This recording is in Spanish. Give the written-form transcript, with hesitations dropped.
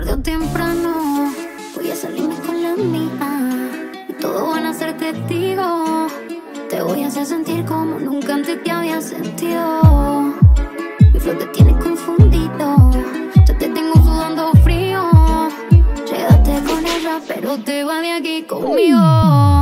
Tarde o temprano voy a salirme con la mía y todos van a ser testigos. Te voy a hacer sentir como nunca antes te había sentido. Mi flow te tiene confundido, ya te tengo sudando frío. Quédate con ella, pero te vas de aquí conmigo.